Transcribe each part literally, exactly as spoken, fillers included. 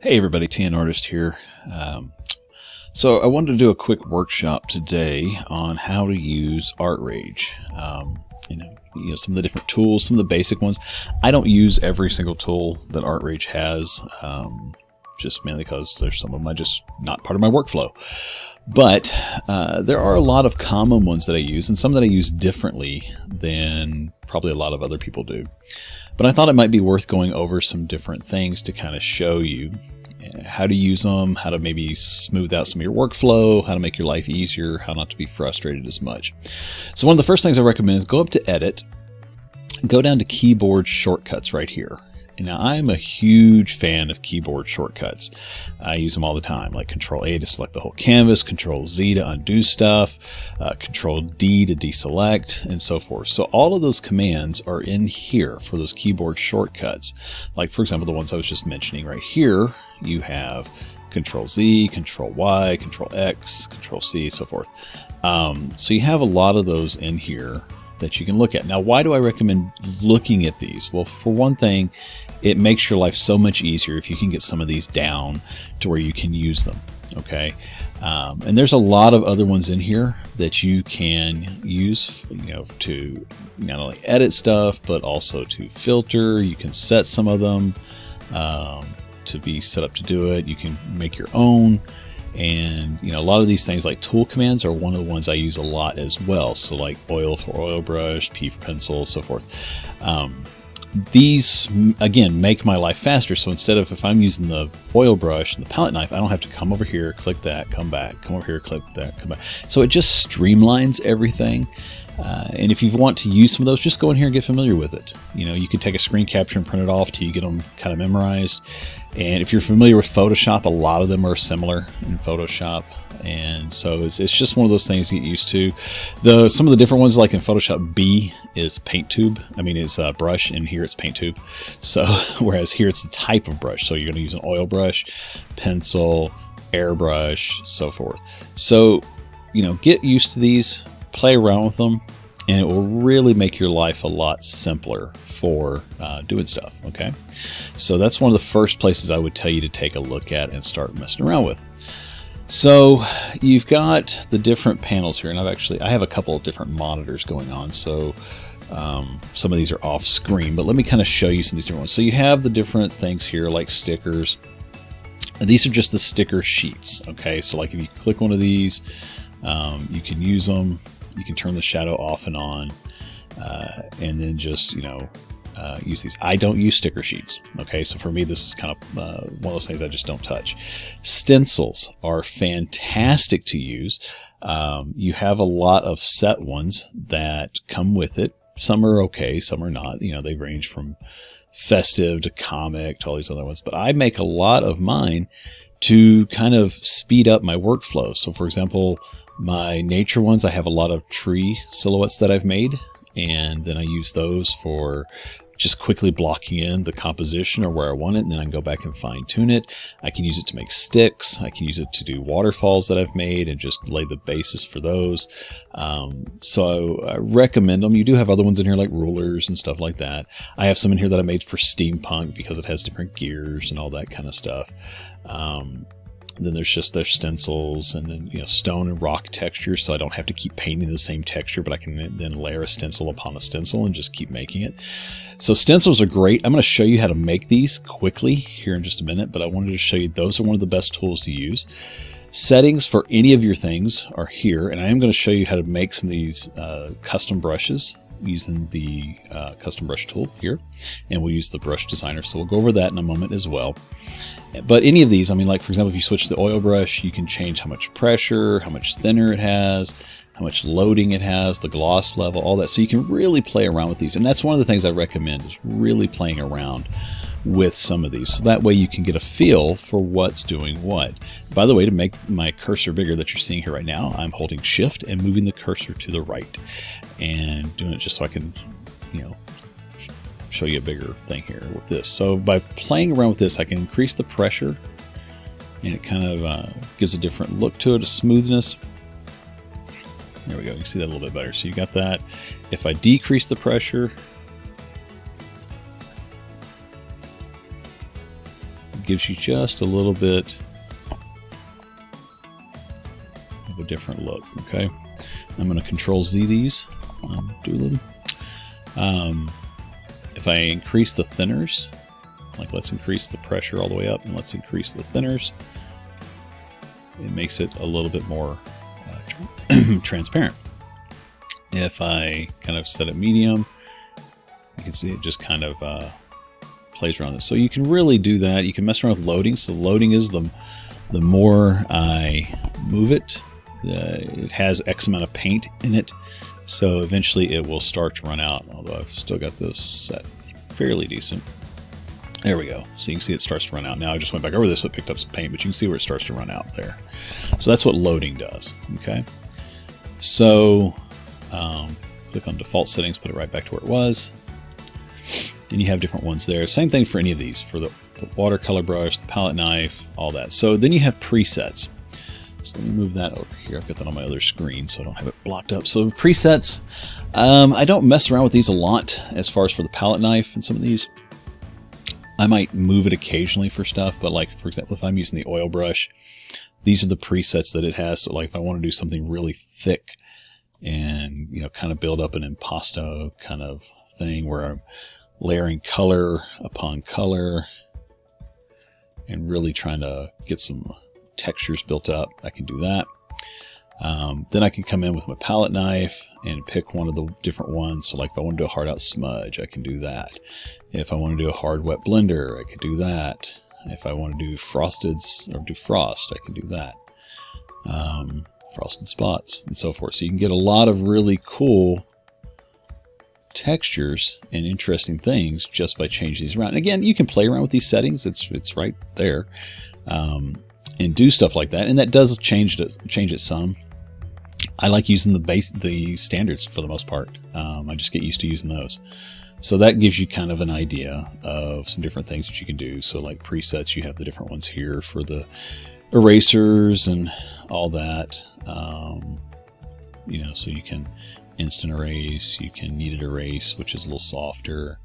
Hey everybody, T N Artist here. Um, so I wanted to do a quick workshop today on how to use ArtRage. Um, you know, you know, some of the different tools, some of the basic ones. I don't use every single tool that ArtRage has, um, just mainly because there's some of them I just not part of my workflow. But uh, there are a lot of common ones that I use, and some that I use differently than probably a lot of other people do. But I thought it might be worth going over some different things to kind of show you how to use them, how to maybe smooth out some of your workflow, how to make your life easier, how not to be frustrated as much. So one of the first things I recommend is go up to Edit, go down to Keyboard Shortcuts right here. Now, I'm a huge fan of keyboard shortcuts. I use them all the time, like Control A to select the whole canvas, Control Z to undo stuff, uh, Control D to deselect, and so forth. So all of those commands are in here for those keyboard shortcuts. Like, for example, the ones I was just mentioning right here, you have Control Z, Control Y, Control X, Control C, so forth. Um, so you have a lot of those in here that you can look at. Now, why do I recommend looking at these? Well, for one thing, it makes your life so much easier if you can get some of these down to where you can use them, okay? Um, and there's a lot of other ones in here that you can use, you know, to not only edit stuff, but also to filter. You can set some of them um, to be set up to do it. You can make your own. And, you know, a lot of these things like tool commands are one of the ones I use a lot as well. So like oil for oil brush, P for pencil, so forth. Um, these, again, make my life faster. So instead of, if I'm using the oil brush and the palette knife, I don't have to come over here, click that, come back, come over here, click that, come back. So it just streamlines everything. Uh, and if you want to use some of those, just go in here and get familiar with it. You know, you can take a screen capture and print it off till you get them kind of memorized. And if you're familiar with Photoshop, a lot of them are similar in Photoshop. And so it's, it's just one of those things you get used to. The, some of the different ones, like in Photoshop, B is paint tube. I mean, it's a brush, and here it's paint tube. So, whereas here it's the type of brush. So you're going to use an oil brush, pencil, airbrush, so forth. So, you know, get used to these. Play around with them, and it will really make your life a lot simpler for uh, doing stuff, okay? So that's one of the first places I would tell you to take a look at and start messing around with. So you've got the different panels here, and I've actually, I have a couple of different monitors going on, so um, some of these are off screen, but let me kind of show you some of these different ones. So you have the different things here, like stickers. These are just the sticker sheets, okay? So like if you click one of these, um, you can use them. You can turn the shadow off and on, uh, and then just, you know, uh, use these. I don't use sticker sheets, okay? So for me, this is kind of uh, one of those things I just don't touch. Stencils are fantastic to use. Um, you have a lot of set ones that come with it. Some are okay, some are not. You know, they range from festive to comic to all these other ones. But I make a lot of mine to kind of speed up my workflow. So for example, my nature ones, I have a lot of tree silhouettes that I've made, and then I use those for just quickly blocking in the composition or where I want it, and then I can go back and fine tune it. I can use it to make sticks. I can use it to do waterfalls that I've made and just lay the basis for those. Um, so I recommend them. You do have other ones in here like rulers and stuff like that. I have some in here that I made for steampunk because it has different gears and all that kind of stuff. Um, Then there's just their stencils, and then, you know, stone and rock textures, so I don't have to keep painting the same texture, but I can then layer a stencil upon a stencil and just keep making it. So stencils are great. I'm going to show you how to make these quickly here in just a minute, but I wanted to show you those are one of the best tools to use. Settings for any of your things are here, and I am going to show you how to make some of these uh, custom brushes using the uh, custom brush tool here, and we'll use the brush designer, so we'll go over that in a moment as well. But any of these, I mean, like for example, if you switch the oil brush, you can change how much pressure, how much thinner it has, how much loading it has, the gloss level, all that. So you can really play around with these, and that's one of the things I recommend, is really playing around with some of these, so that way you can get a feel for what's doing what. By the way, to make my cursor bigger that you're seeing here right now, I'm holding shift and moving the cursor to the right and doing it just so I can, you know, show you a bigger thing here with this. So by playing around with this, I can increase the pressure, and it kind of uh, gives a different look to it, a smoothness. There we go, you can see that a little bit better. So you got that. If I decrease the pressure, gives you just a little bit of a different look. Okay, I'm going to Control Z these. Um, do a little. Um, if I increase the thinners, like let's increase the pressure all the way up, and let's increase the thinners. It makes it a little bit more uh, transparent. If I kind of set it medium, you can see it just kind of uh, plays around with it. So you can really do that. You can mess around with loading. So loading is the the more I move it, uh, it has X amount of paint in it. So eventually it will start to run out. Although I've still got this set fairly decent. There we go. So you can see it starts to run out. Now I just went back over this, so it picked up some paint, but you can see where it starts to run out there. So that's what loading does. Okay. So um, click on default settings, put it right back to where it was. And you have different ones there. Same thing for any of these, for the, the watercolor brush, the palette knife, all that. So then you have presets. So let me move that over here. I've got that on my other screen, so I don't have it blocked up. So presets, um, I don't mess around with these a lot as far as for the palette knife and some of these. I might move it occasionally for stuff, but like, for example, if I'm using the oil brush, these are the presets that it has. So like if I want to do something really thick and, you know, kind of build up an impasto kind of thing where I'm layering color upon color and really trying to get some textures built up, I can do that. Um, then I can come in with my palette knife and pick one of the different ones. So like if I want to do a hard out smudge, I can do that. If I want to do a hard wet blender, I can do that. If I want to do frosted or do frost, I can do that. Um, frosted spots and so forth. So you can get a lot of really cool textures and interesting things just by changing these around. And again, you can play around with these settings. It's, it's right there. Um, and do stuff like that. And that does change it, change it some. I like using the base, the standards for the most part. Um, I just get used to using those. So that gives you kind of an idea of some different things that you can do. So like presets, you have the different ones here for the erasers and all that. Um, you know, so you can instant erase, you can kneaded erase, which is a little softer.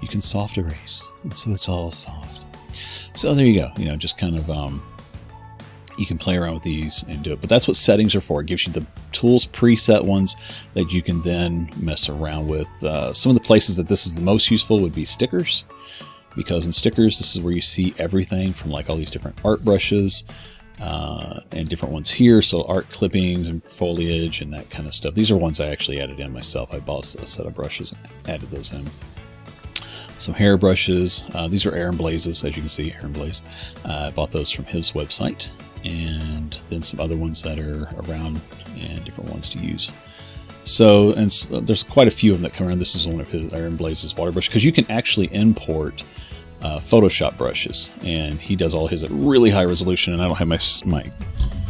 You can soft erase, and so it's all soft. So there you go. You know, just kind of. Um, You can play around with these and do it, but that's what settings are for. It gives you the tools, preset ones that you can then mess around with. Uh, some of the places that this is the most useful would be stickers, because in stickers, this is where you see everything from like all these different art brushes uh, and different ones here. So art clippings and foliage and that kind of stuff. These are ones I actually added in myself. I bought a set of brushes and added those in. Some hair brushes. Uh, these are Aaron Blaze's, as you can see, Aaron Blaze. Uh, I bought those from his website. And then some other ones that are around and different ones to use. So, and so there's quite a few of them that come around. This is one of his, Iron Blaze's water brush, because you can actually import uh, Photoshop brushes, and he does all his at really high resolution. And I don't have my my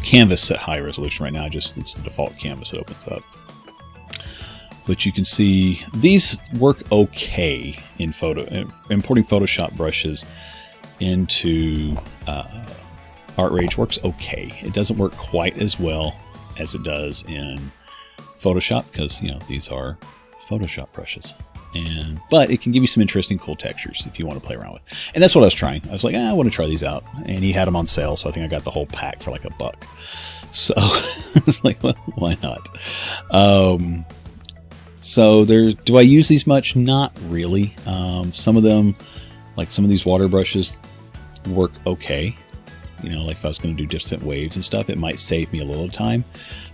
canvas at high resolution right now. I just it's the default canvas that opens up. But you can see these work okay in photo importing Photoshop brushes into. Uh, ArtRage works okay. It doesn't work quite as well as it does in Photoshop, because you know these are Photoshop brushes, and but it can give you some interesting cool textures if you want to play around with. And that's what I was trying. I was like, ah, I want to try these out, and he had them on sale, so I think I got the whole pack for like a buck. So I was like, well, why not? Um, so there. Do I use these much? Not really. Um, some of them, like some of these water brushes, work okay. You know, like if I was going to do distant waves and stuff, it might save me a little time.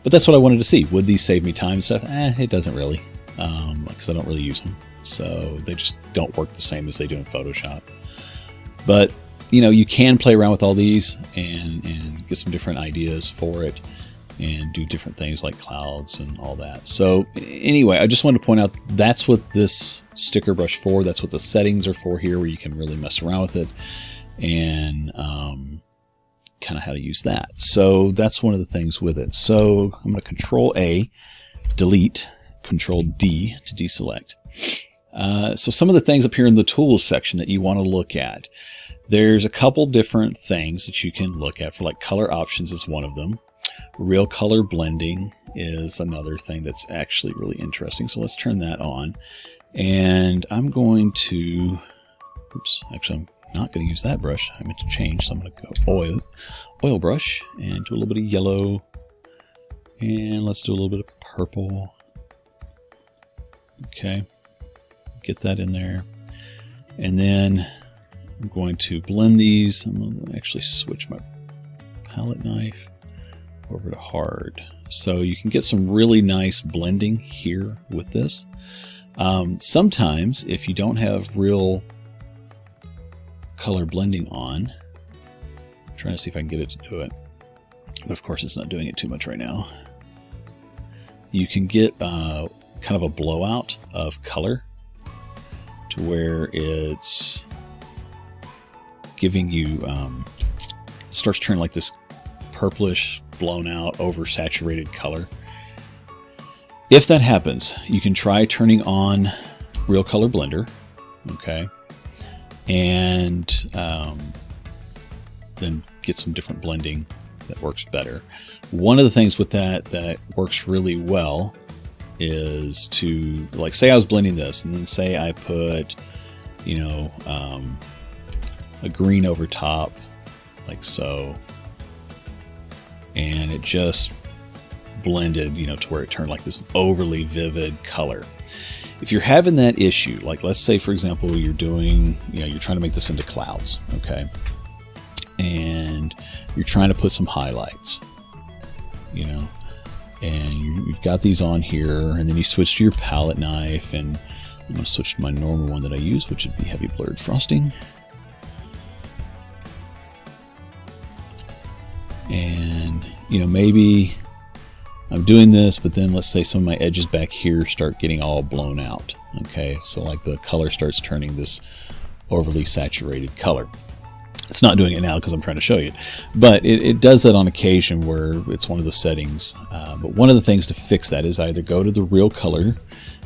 But that's what I wanted to see. Would these save me time and stuff? Eh, it doesn't really, um, because I don't really use them. So they just don't work the same as they do in Photoshop. But, you know, you can play around with all these and, and get some different ideas for it and do different things like clouds and all that. So anyway, I just wanted to point out that's what this sticker brush is for. That's what the settings are for here, where you can really mess around with it. And, um... kind of how to use that. So that's one of the things with it. So I'm going to Control A, delete, Control D to deselect. Uh, so some of the things up here in the tools section that you want to look at, there's a couple different things that you can look at for, like color options is one of them. Real color blending is another thing that's actually really interesting. So let's turn that on, and I'm going to, oops, actually I'm not going to use that brush. I meant to change, so I'm going to go oil, oil brush, and do a little bit of yellow, and let's do a little bit of purple. Okay, get that in there, and then I'm going to blend these. I'm going to actually switch my palette knife over to hard, so you can get some really nice blending here with this. Um, sometimes, if you don't have real color blending on, I'm trying to see if I can get it to do it, but of course it's not doing it too much right now. You can get uh, kind of a blowout of color to where it's giving you um, it starts turning like this purplish, blown out, oversaturated color. If that happens, you can try turning on Real Color Blender, okay, and um, then get some different blending that works better. One of the things with that that works really well is to, like, say I was blending this, and then say I put, you know, um, a green over top, like so, and it just blended, you know, to where it turned like this overly vivid color. If you're having that issue, like let's say, for example, you're doing, you know, you're trying to make this into clouds, okay, and you're trying to put some highlights, you know, and you've got these on here, and then you switch to your palette knife, and I'm going to switch to my normal one that I use, which would be Heavy Blurred Frosting. And, you know, maybe I'm doing this, but then let's say some of my edges back here start getting all blown out. Okay, so like the color starts turning this overly saturated color. It's not doing it now because I'm trying to show you it, but it, it does that on occasion where it's one of the settings. Uh, but one of the things to fix that is either go to the real color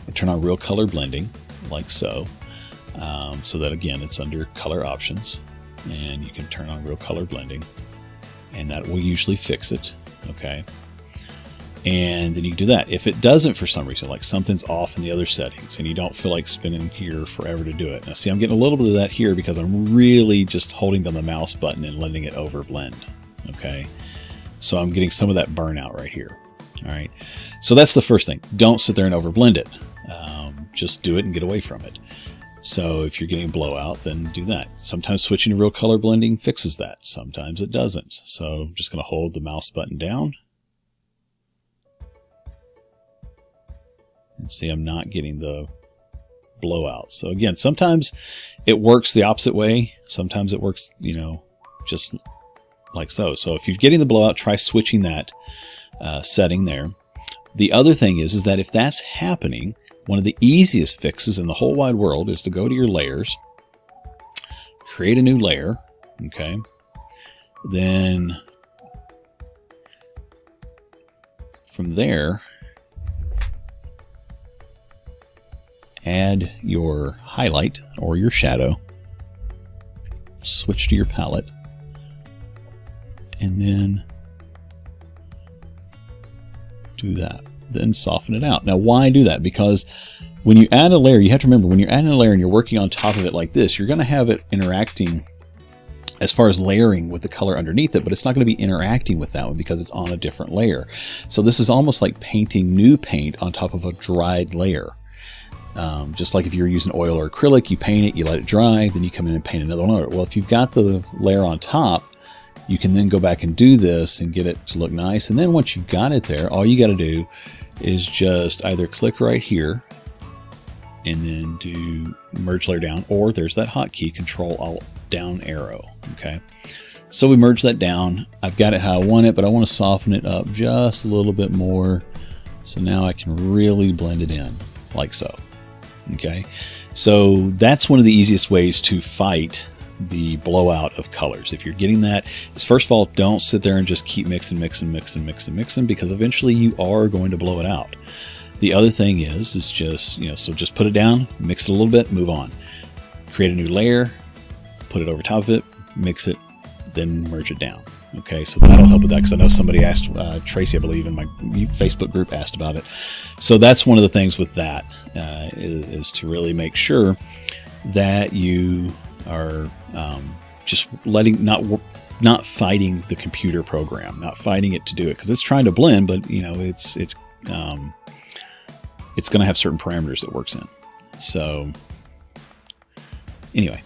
and turn on real color blending, like so, um, so that again it's under color options, and you can turn on real color blending, and that will usually fix it. Okay. And then you can do that. If it doesn't, for some reason, like something's off in the other settings and you don't feel like spinning here forever to do it. Now see, I'm getting a little bit of that here because I'm really just holding down the mouse button and letting it over blend. Okay. So I'm getting some of that burnout right here. All right. So that's the first thing. Don't sit there and over blend it. Um, just do it and get away from it. So if you're getting blowout, then do that. Sometimes switching to real color blending fixes that. Sometimes it doesn't. So I'm just going to hold the mouse button down. And see, I'm not getting the blowout. So again, sometimes it works the opposite way. Sometimes it works, you know, just like so. So if you're getting the blowout, try switching that uh, setting there. The other thing is, is that if that's happening, one of the easiest fixes in the whole wide world is to go to your layers, create a new layer, okay, then from there, add your highlight or your shadow, switch to your palette, and then do that. Then soften it out. Now, why do that? Because when you add a layer, you have to remember, when you're adding a layer and you're working on top of it like this, you're going to have it interacting as far as layering with the color underneath it, but it's not going to be interacting with that one because it's on a different layer. So this is almost like painting new paint on top of a dried layer. Um, just like if you're using oil or acrylic, you paint it, you let it dry, then you come in and paint another one over it. Well, if you've got the layer on top, you can then go back and do this and get it to look nice. And then once you've got it there, all you got to do is just either click right here and then do merge layer down, or there's that hotkey, Control Alt Down arrow. Okay. So we merge that down. I've got it how I want it, but I want to soften it up just a little bit more. So now I can really blend it in like so. Okay. So that's one of the easiest ways to fight the blowout of colors. If you're getting that, is first of all, don't sit there and just keep mixing, mixing, mixing, mixing, mixing, because eventually you are going to blow it out. The other thing is, is just, you know, so just put it down, mix it a little bit, move on. Create a new layer, put it over top of it, mix it, then merge it down. Okay, so that'll help with that, because I know somebody asked, uh, Tracy, I believe, in my Facebook group asked about it. So that's one of the things with that, uh, is, is to really make sure that you are um, just letting not not fighting the computer program, not fighting it to do it, because it's trying to blend, but you know it's it's um, it's going to have certain parameters that it works in. So anyway,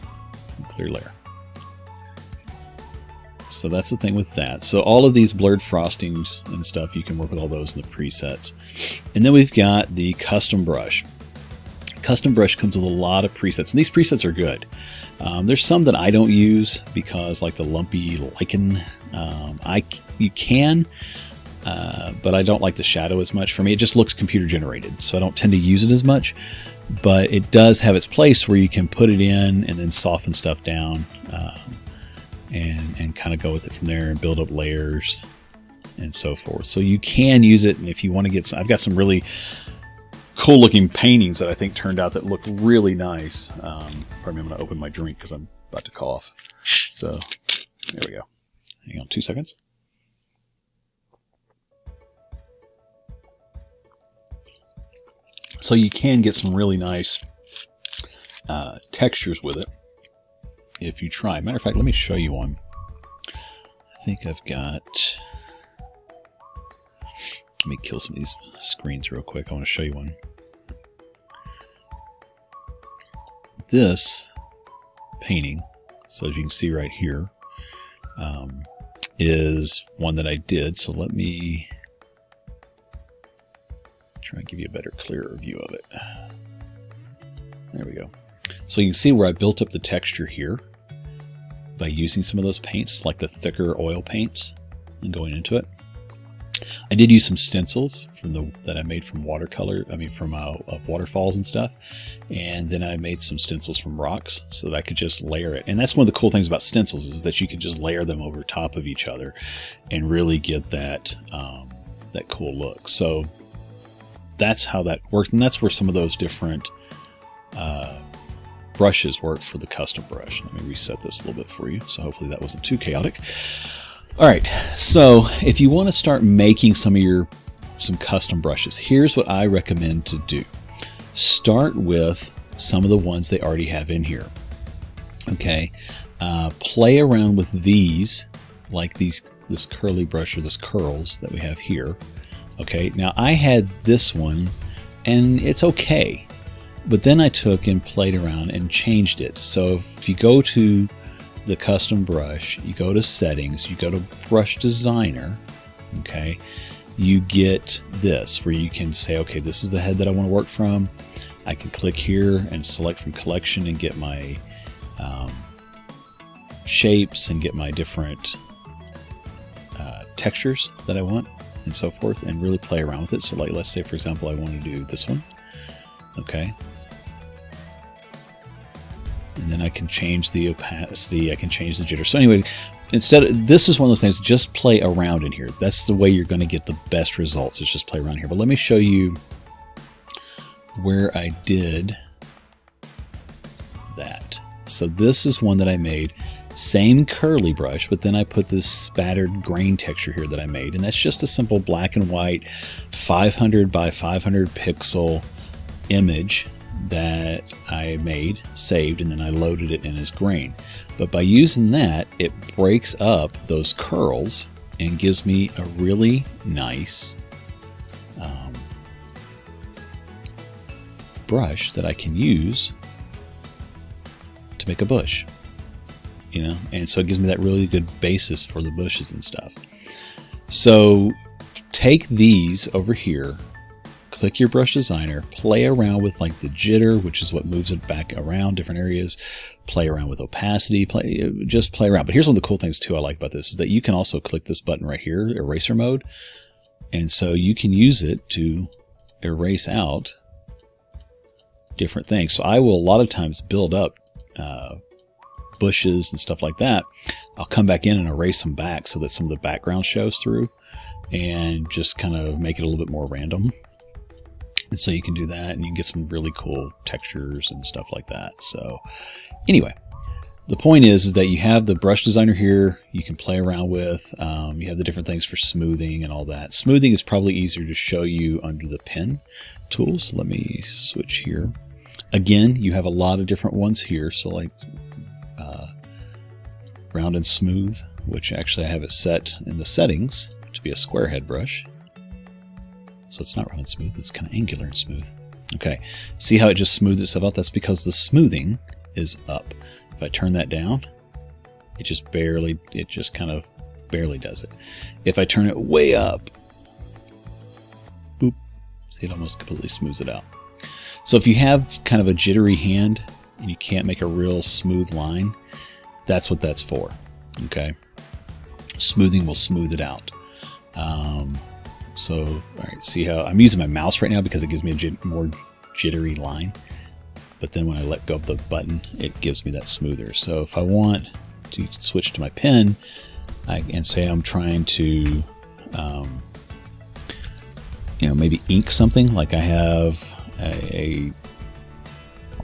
clear layer. So that's the thing with that. So all of these blurred frostings and stuff, you can work with all those in the presets. And then we've got the custom brush. Custom brush comes with a lot of presets, and these presets are good. Um, there's some that I don't use because, like the lumpy lichen, um, I you can, uh, but I don't like the shadow as much. For me, it just looks computer generated, so I don't tend to use it as much. But it does have its place where you can put it in and then soften stuff down. Um, And, and kind of go with it from there and build up layers and so forth. So you can use it, and if you want to get some, I've got some really cool looking paintings that I think turned out that look really nice. Um, probably I'm going to open my drink because I'm about to cough. So there we go. Hang on two seconds. So you can get some really nice uh, textures with it. If you try. Matter of fact, let me show you one. I think I've got... Let me kill some of these screens real quick. I want to show you one. This painting, so as you can see right here, um, is one that I did. So let me try and give you a better, clearer view of it. There we go. So you can see where I built up the texture here by using some of those paints, like the thicker oil paints, and going into it. I did use some stencils from the that I made from watercolor, I mean from uh, waterfalls and stuff, and then I made some stencils from rocks so that I could just layer it. And that's one of the cool things about stencils is that you can just layer them over top of each other and really get that um, that cool look. So that's how that worked, and that's where some of those different uh, brushes work for the custom brush. Let me reset this a little bit for you, so hopefully that wasn't too chaotic. All right, so if you want to start making some of your some custom brushes, here's what I recommend to do. Start with some of the ones they already have in here. Okay, uh, play around with these, like these this curly brush or this curls that we have here. Okay, now I had this one, and it's okay. But then I took and played around and changed it. So if you go to the custom brush, you go to settings, you go to brush designer, okay, you get this where you can say, okay, this is the head that I want to work from. I can click here and select from collection and get my um, shapes and get my different uh, textures that I want and so forth, and really play around with it. So like, let's say, for example, I want to do this one. Okay. And then I can change the opacity, I can change the jitter. So anyway, instead of, this is one of those things, just play around in here. That's the way you're going to get the best results, is just play around here. But let me show you where I did that. So this is one that I made, same curly brush, but then I put this spattered grain texture here that I made. And that's just a simple black and white five hundred by five hundred pixel image that I made, saved, and then I loaded it in as grain. But by using that, it breaks up those curls and gives me a really nice um, brush that I can use to make a bush, you know? And so it gives me that really good basis for the bushes and stuff. So take these over here, click your brush designer, play around with like the jitter, which is what moves it back around different areas, play around with opacity, play, just play around. But here's one of the cool things too I like about this is that you can also click this button right here, eraser mode. And so you can use it to erase out different things. So I will a lot of times build up uh, bushes and stuff like that. I'll come back in and erase them back so that some of the background shows through and just kind of make it a little bit more random. And so you can do that, and you can get some really cool textures and stuff like that. So anyway, the point is, is that you have the brush designer here, you can play around with, um, you have the different things for smoothing and all that. Smoothing is probably easier to show you under the pen tool. So let me switch here. Again, you have a lot of different ones here. So like round and smooth, which actually I have it set in the settings to be a square head brush. So it's not round and smooth, it's kind of angular and smooth. Okay, see how it just smoothed itself out? That's because the smoothing is up. If I turn that down, it just barely, it just kind of barely does it. If I turn it way up, boop, see, it almost completely smooths it out. So if you have kind of a jittery hand and you can't make a real smooth line, that's what that's for, okay? Smoothing will smooth it out. Um, so, all right, see how I'm using my mouse right now because it gives me a jit- more jittery line. But then when I let go of the button, it gives me that smoother. So if I want to switch to my pen, I can say I'm trying to, um, you know, maybe ink something. Like I have a, a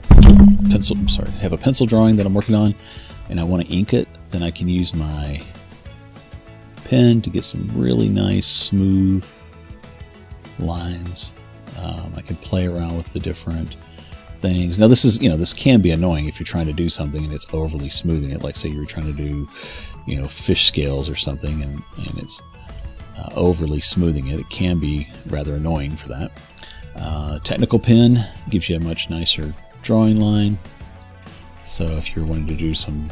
pencil, I'm sorry, I have a pencil drawing that I'm working on, and I want to ink it. Then I can use my pen to get some really nice, smooth lines. Um, I can play around with the different things. Now this is, you know, this can be annoying if you're trying to do something and it's overly smoothing it. Like say you're trying to do, you know, fish scales or something, and, and it's uh, overly smoothing it. It can be rather annoying for that. Uh, technical pen gives you a much nicer drawing line. So if you're wanting to do some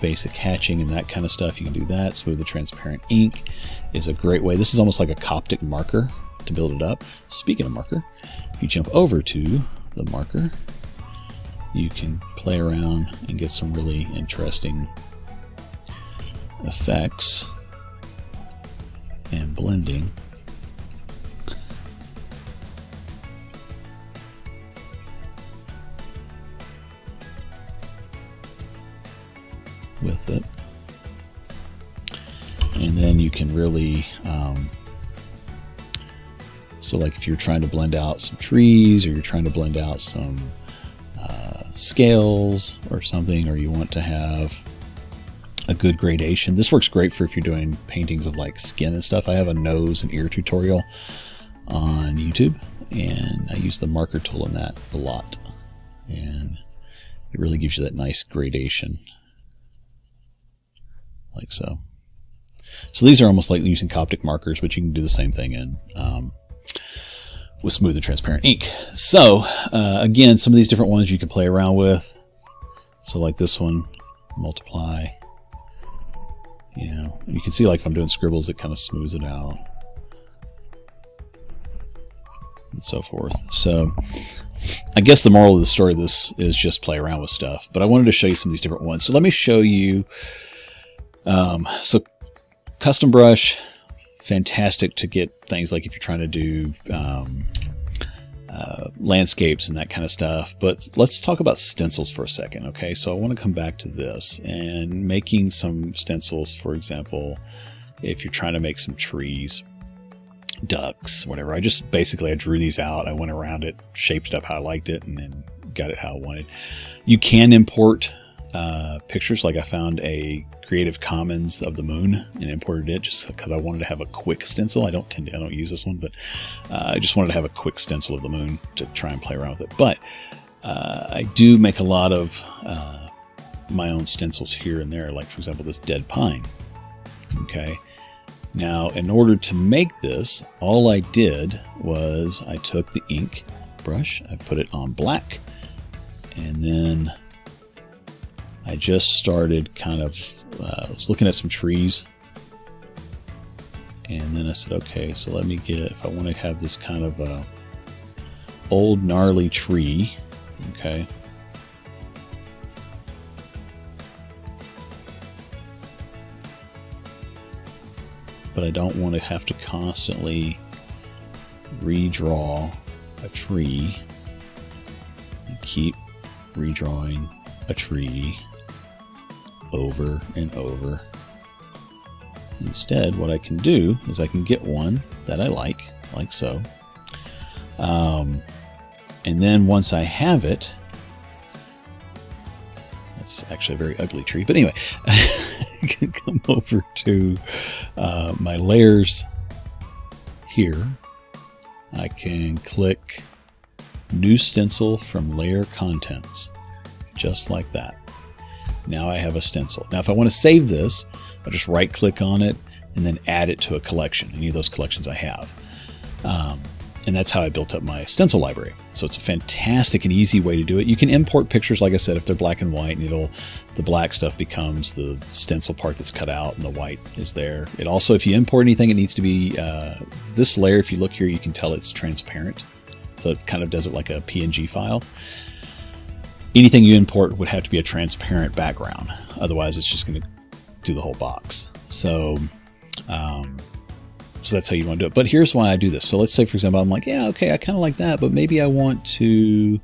basic hatching and that kind of stuff, you can do that. Smooth the transparent ink is a great way. This is almost like a Coptic marker to build it up. Speaking of marker, if you jump over to the marker, you can play around and get some really interesting effects and blending. With it, and then you can really um, so like if you're trying to blend out some trees, or you're trying to blend out some uh, scales or something, or you want to have a good gradation, this works great for if you're doing paintings of like skin and stuff. I have a nose and ear tutorial on YouTube, and I use the marker tool in that a lot, and it really gives you that nice gradation. Like so. So these are almost like using Coptic markers, but you can do the same thing in um, with smooth and transparent ink. So uh, again, some of these different ones you can play around with. So like this one, multiply. You know, you can see like if I'm doing scribbles, it kind of smooths it out, and so forth. So I guess the moral of the story of this is just play around with stuff. But I wanted to show you some of these different ones. So let me show you. Um, so custom brush, fantastic to get things like if you're trying to do um, uh, landscapes and that kind of stuff. But let's talk about stencils for a second. Okay, so I want to come back to this and making some stencils, for example, if you're trying to make some trees, ducks, whatever. I just basically I drew these out. I went around it, shaped it up how I liked it, and then got it how I wanted. You can import uh, pictures. Like I found a Creative Commons of the moon and imported it just because I wanted to have a quick stencil. I don't tend to, I don't use this one, but uh, I just wanted to have a quick stencil of the moon to try and play around with it. But uh, I do make a lot of uh, my own stencils here and there. Like for example, this dead pine. Okay. Now in order to make this, all I did was I took the ink brush, I put it on black, and then I just started kind of Uh, I was looking at some trees, and then I said, okay, so let me get, if I want to have this kind of a old gnarly tree, okay, but I don't want to have to constantly redraw a tree and keep redrawing a tree over and over. Instead, what I can do is I can get one that I like, like so. Um, and then once I have it, that's actually a very ugly tree, but anyway, I can come over to uh, my layers here. I can click New Stencil from Layer Contents, just like that. Now I have a stencil. Now if I want to save this, I'll just right click on it and then add it to a collection, any of those collections I have. Um, and that's how I built up my stencil library. So it's a fantastic and easy way to do it. You can import pictures, like I said, if they're black and white, and it'll, the black stuff becomes the stencil part that's cut out and the white is there. It also, if you import anything, it needs to be, uh, this layer, if you look here, you can tell it's transparent. So it kind of does it like a P N G file. Anything you import would have to be a transparent background. Otherwise, it's just going to do the whole box. So, um, so that's how you want to do it. But here's why I do this. So let's say, for example, I'm like, yeah, okay, I kind of like that, but maybe I want to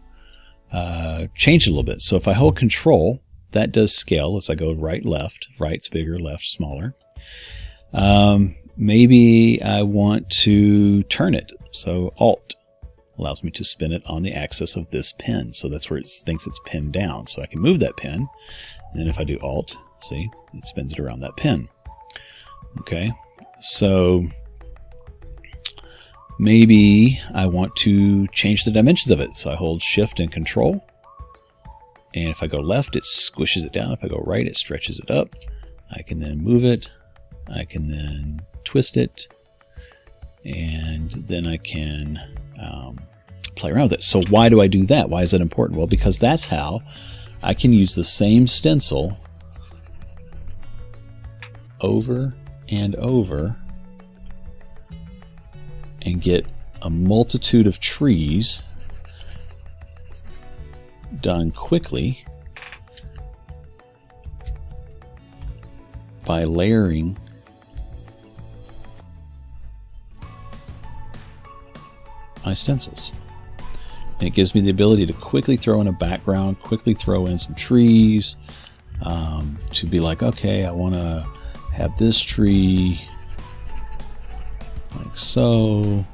uh, change it a little bit. So if I hold Control, that does scale. As I go right, left, right's bigger, left, smaller. Um, maybe I want to turn it. So Alt allows me to spin it on the axis of this pin. So that's where it thinks it's pinned down. So I can move that pin. And then if I do Alt, see, it spins it around that pin. Okay, so maybe I want to change the dimensions of it. So I hold Shift and Control. And if I go left, it squishes it down. If I go right, it stretches it up. I can then move it. I can then twist it. And then I can um, play around with it. So why do I do that? Why is that important? Well, because that's how I can use the same stencil over and over and get a multitude of trees done quickly by layering my stencils. And it gives me the ability to quickly throw in a background, quickly throw in some trees, um, to be like, okay, I want to have this tree like so,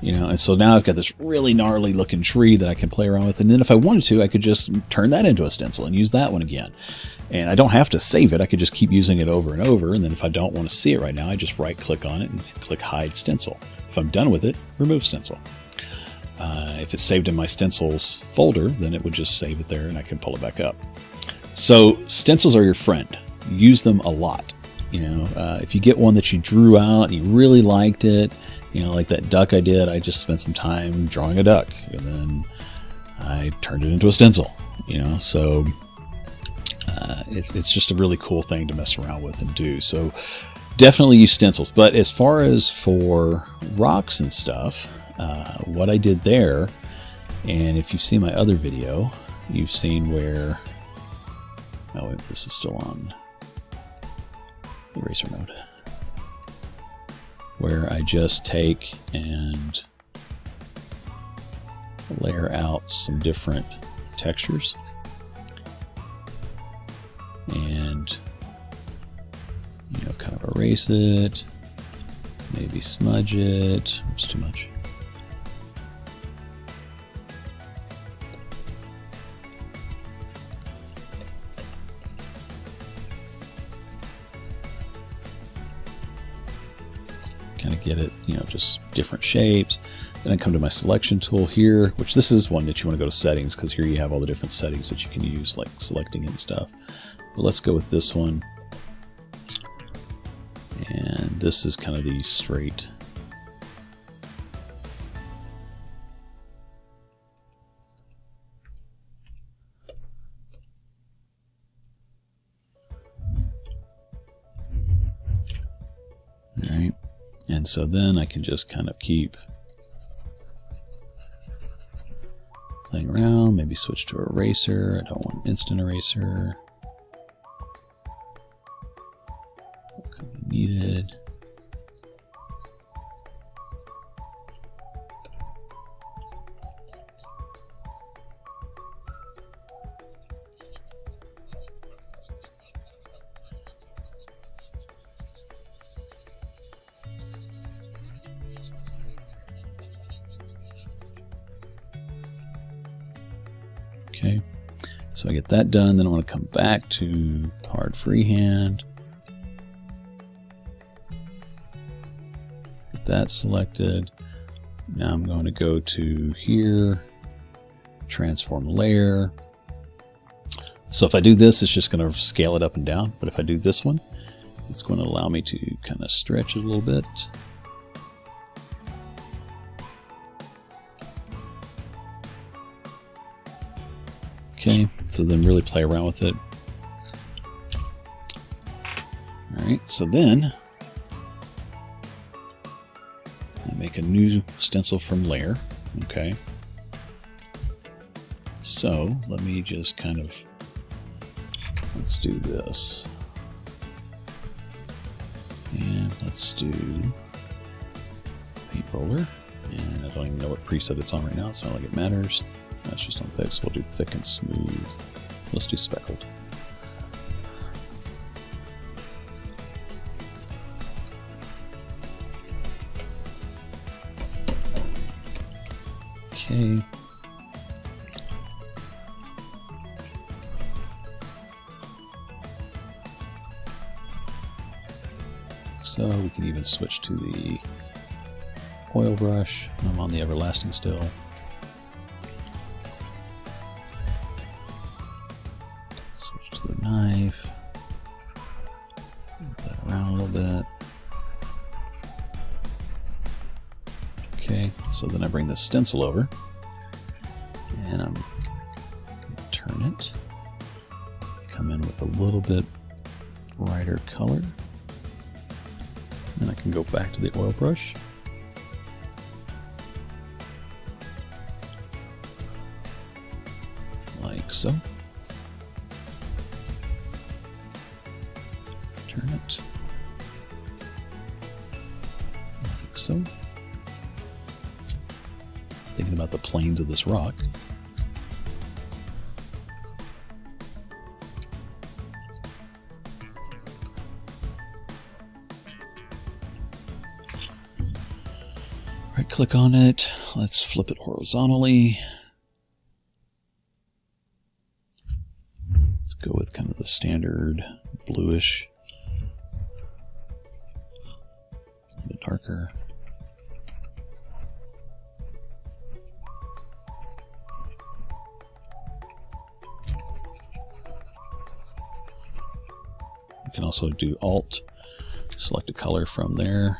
you know, and so now I've got this really gnarly looking tree that I can play around with. And then if I wanted to, I could just turn that into a stencil and use that one again. And I don't have to save it. I could just keep using it over and over. And then if I don't want to see it right now, I just right click on it and click hide stencil. If I'm done with it, remove stencil. Uh, if it's saved in my stencils folder, then it would just save it there and I can pull it back up. So stencils are your friend. Use them a lot. You know, uh, if you get one that you drew out and you really liked it, you know, like that duck I did, I just spent some time drawing a duck and then I turned it into a stencil, you know, so uh, it's, it's just a really cool thing to mess around with and do. So definitely use stencils. But as far as for rocks and stuff, uh, what I did there, and if you've seen my other video, you've seen where, oh wait, this is still on eraser mode, where I just take and layer out some different textures and, you know, kind of erase it, maybe smudge it. Oops, too much. Kind of get it, you know, just different shapes. Then I come to my selection tool here, which this is one that you want to go to settings, because here you have all the different settings that you can use, like selecting and stuff. But let's go with this one. And this is kind of the straight . All right, and so then I can just kind of keep playing around, maybe switch to eraser. I don't want instant eraser needed. Okay, so I get that done. Then I want to come back to hard freehand. That's selected. Now I'm going to go to here, transform layer. So if I do this, it's just going to scale it up and down. But if I do this one, it's going to allow me to kind of stretch it a little bit. Okay, so then really play around with it. All right, so then I make a new stencil from layer. Okay, so let me just kind of, let's do this. And let's do paint roller. And I don't even know what preset it's on right now, so I don't think it matters. That's just on thick, so we'll do thick and smooth. Let's do speckled. Okay. So we can even switch to the oil brush. I'm on the everlasting still. Knife, move that around a little bit. Okay, so then I bring this stencil over and I'm going to turn it, come in with a little bit brighter color. Then I can go back to the oil brush. Like so. Turn it like so. Thinking about the planes of this rock. Right click on it. Let's flip it horizontally. Let's go with kind of the standard bluish. Darker. You can also do Alt, select a color from there.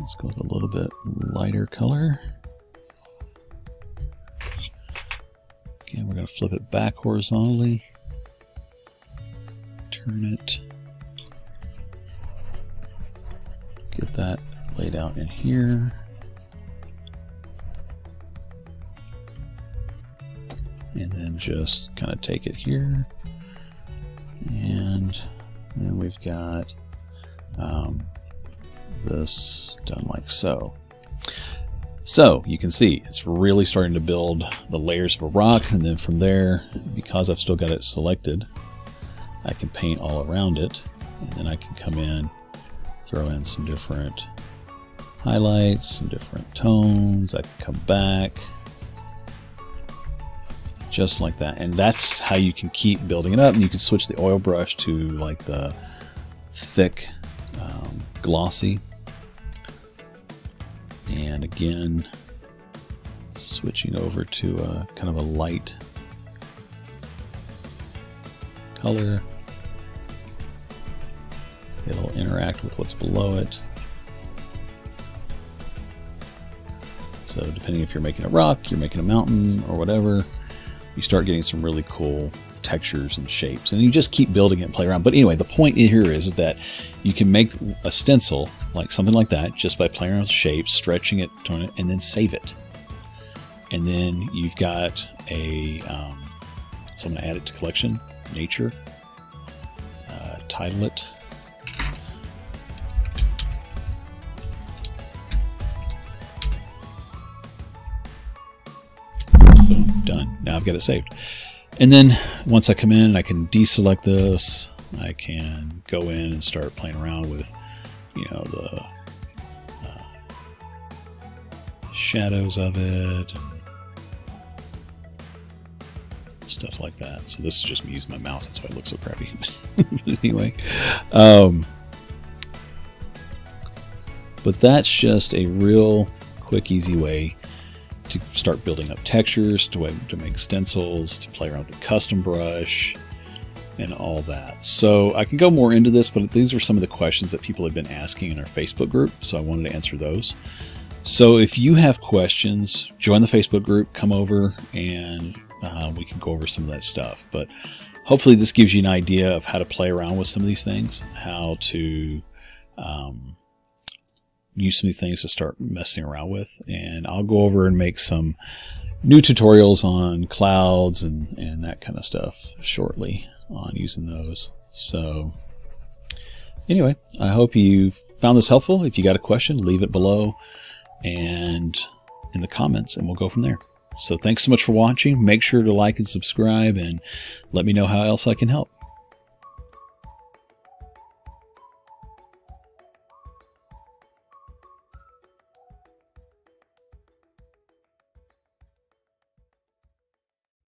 Let's go with a little bit lighter color. Again, we're going to flip it back horizontally. Turn it. Get that laid out in here. And then just kind of take it here. And then we've got um, this done like so. So you can see it's really starting to build the layers of a rock. And then from there, because I've still got it selected, I can paint all around it, and then I can come in, throw in some different highlights, some different tones. I can come back just like that, and that's how you can keep building it up. And you can switch the oil brush to like the thick um, glossy, and again switching over to a kind of a light color. It'll interact with what's below it. So depending if you're making a rock, you're making a mountain or whatever, you start getting some really cool textures and shapes, and you just keep building it and play around. But anyway, the point here is, is that you can make a stencil like something like that just by playing around with shapes, stretching it, turning it, and then save it. And then you've got a, um, so I'm going to add it to collection. Nature, uh, title it, boom, done. Now I've got it saved. And then once I come in, I can deselect this, I can go in and start playing around with, you know, the uh, shadows of it, stuff like that. So this is just me using my mouse, that's why it looks so crappy. But anyway, um, but that's just a real quick, easy way to start building up textures, to, to make stencils, to play around with the custom brush, and all that. So I can go more into this, but these are some of the questions that people have been asking in our Facebook group, so I wanted to answer those. So if you have questions, join the Facebook group, come over, and uh, we can go over some of that stuff. But hopefully this gives you an idea of how to play around with some of these things, how to um, use some of these things to start messing around with. And I'll go over and make some new tutorials on clouds and, and that kind of stuff shortly on using those. So anyway, I hope you found this helpful. If you got a question, leave it below and in the comments, and we'll go from there. So thanks so much for watching. Make sure to like and subscribe, and let me know how else I can help.